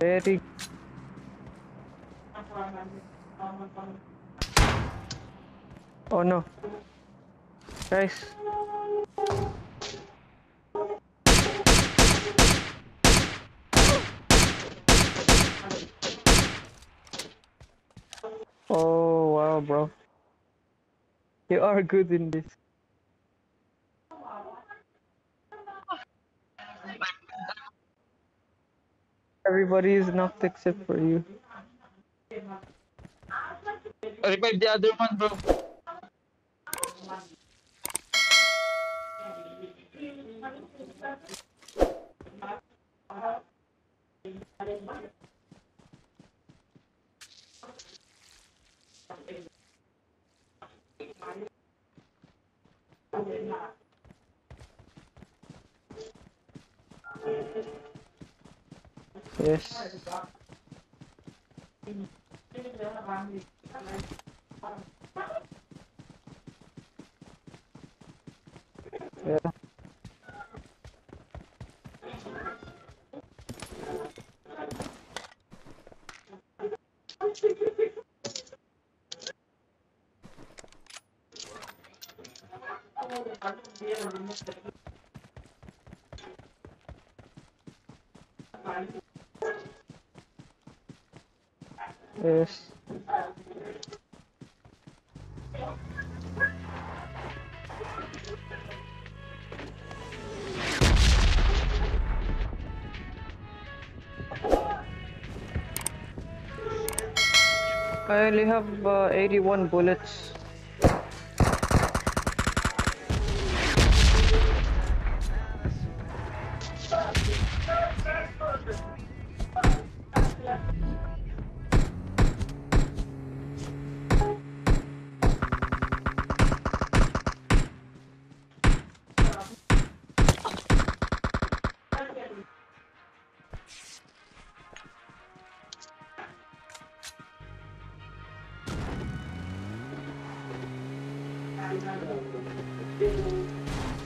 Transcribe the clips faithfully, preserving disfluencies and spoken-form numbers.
Very Oh no, guys. Oh wow, bro, you are good in this. Everybody is knocked except for you. Revive the other one, bro. Yes. Yeah. Yes. I only have uh, eighty-one bullets.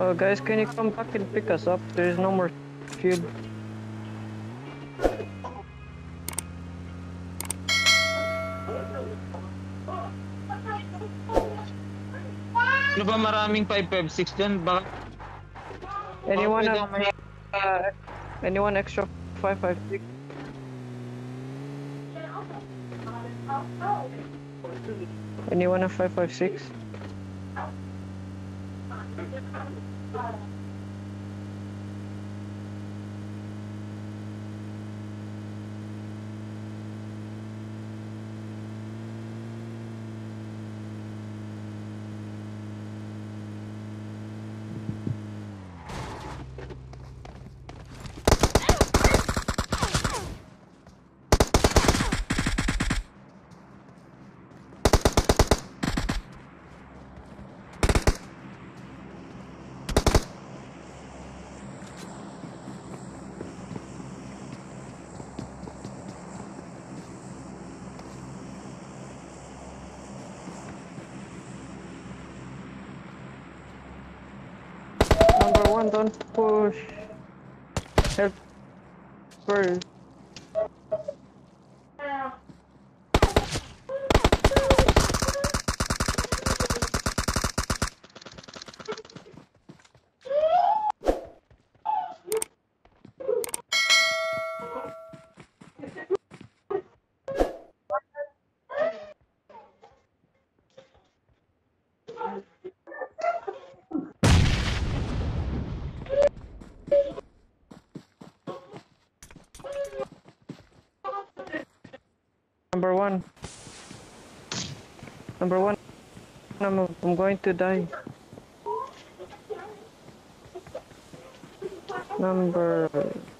Uh, guys, can you come back and pick us up? There is no more shield. Ano ba maraming five five six dyan? Baka... Anyone have, uh, anyone extra five five six? Anyone have five five six? Number one, don't push. Help. First. Number one. Number one. I'm, I'm going to die. Number...